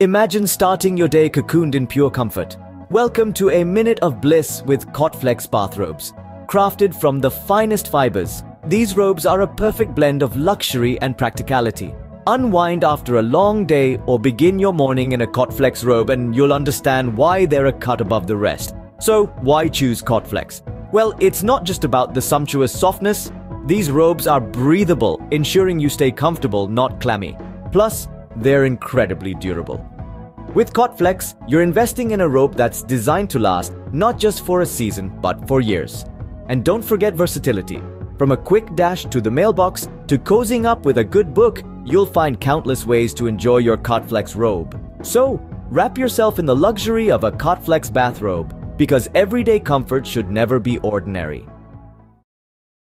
Imagine starting your day cocooned in pure comfort. Welcome to a minute of bliss with Cotflex bathrobes. Crafted from the finest fibers, these robes are a perfect blend of luxury and practicality. Unwind after a long day or begin your morning in a Cotflex robe and you'll understand why they're a cut above the rest. So, why choose Cotflex? Well, it's not just about the sumptuous softness. These robes are breathable, ensuring you stay comfortable, not clammy. Plus, they're incredibly durable. With Cotflex, you're investing in a robe that's designed to last not just for a season but for years. And don't forget versatility. From a quick dash to the mailbox to cozying up with a good book, you'll find countless ways to enjoy your Cotflex robe. So, wrap yourself in the luxury of a Cotflex bathrobe, because everyday comfort should never be ordinary.